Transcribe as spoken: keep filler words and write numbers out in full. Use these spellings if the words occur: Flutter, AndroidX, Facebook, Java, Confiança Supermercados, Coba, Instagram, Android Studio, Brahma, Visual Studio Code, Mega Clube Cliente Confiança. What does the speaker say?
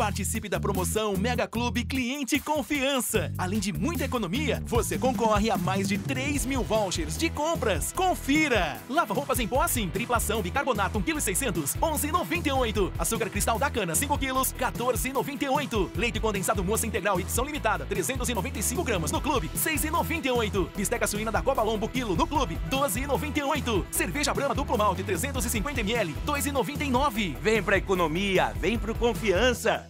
Participe da promoção Mega Clube Cliente Confiança. Além de muita economia, você concorre a mais de três mil vouchers de compras. Confira! Lava-roupas em pó assim, triplação, bicarbonato, um vírgula seis quilos, onze reais e noventa e oito centavos. Açúcar cristal da cana, cinco quilos, quatorze reais e noventa e oito centavos. Leite condensado moça integral, edição limitada, trezentos e noventa e cinco gramas no clube, seis reais e noventa e oito centavos. Bisteca suína da Coba lombo, quilo no clube, doze reais e noventa e oito centavos. Cerveja Brahma duplo malte, trezentos e cinquenta mililitros, dois reais e noventa e nove centavos. Vem pra economia, vem pro Confiança.